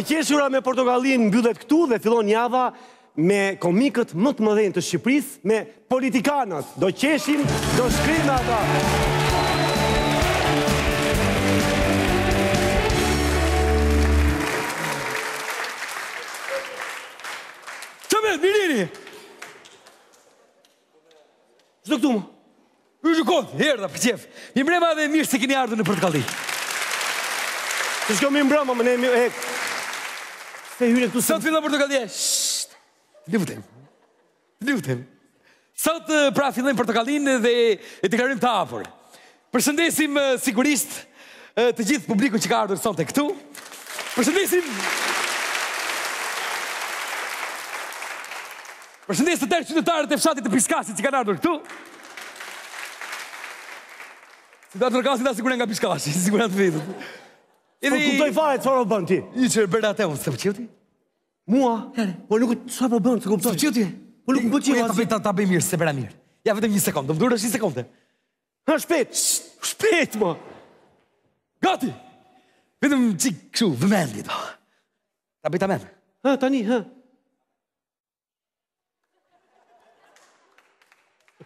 E qeshura me Portokallin mbyllet këtu dhe fillon java me komikët më të mëdhenj të Shqipërisë, me politikanët. Do qeshim, do shkrim ata. Çamet, Bilini! Çdo këtu më? Rëzhukon, herda, për qef. Mi mbrema dhe mirë se keni ardhur në Portokalli. Të shko mi mbrema, më ne mi... Se hyre këtu... Sot fillon Portokallia, Livutem. Sot pra fillojmë Portokallin dhe e deklarim të hapur. Përshëndesim sigurisht të gjithë publikun që ka ardhur sonte këtu. Përshëndesim të tërë qytetarët e fshatit të Piskasit që kanë ardhur këtu. Si da të nërkasin da siguren nga Piskasi, siguren të vetët. Po kuptoj fare, çfarë po bën ti? I që bërë atë unë, së përqeu ti? Mua? Po nuk sa po bën, se kuptoj. Çuti. Po nuk bëj asgjë. Ta bëj mirë, se bëra mirë. Ja vetëm një sekond, do më durosh një sekondë. Ha shpejt. Shpejt mo. Gati. Vetëm çik kështu, vëmendje do. Ta bëj tamam. Ha tani, ha.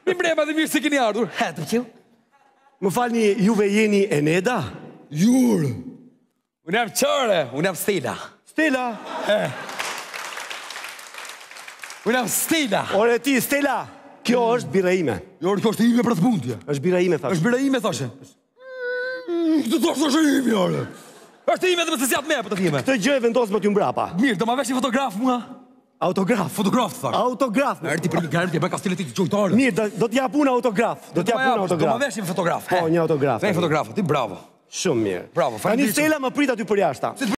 Mi mbrëma dhe mirë se keni ardhur. Ha të pëlqeu. Më falni, juve jeni Eneda? Jur. Unë jam Çore, unë jam Stela. Stela? Unë jam Stela. Ore ti, Stela, kjo është bira ime. Ore, kjo është ime për të mundje. Është bira ime, thashe. Këtë thashe është ime, ore. Është ime dhe më të zjatë me për të ime. Këtë gjë e vendosë më t'ju mbrapa. Mirë, do ma vesh një fotograf mua. Autograf. Fotograf, thashe. Autograf. Erë ti për një garë, ti e bëjnë kastilet ti të gjojtarë. Mirë, do t'ja puna autograf. Do ma vesh një fotograf. Po, një autograf. Shumë mirë. Bravo. Tani Stela më prit aty për jashtë.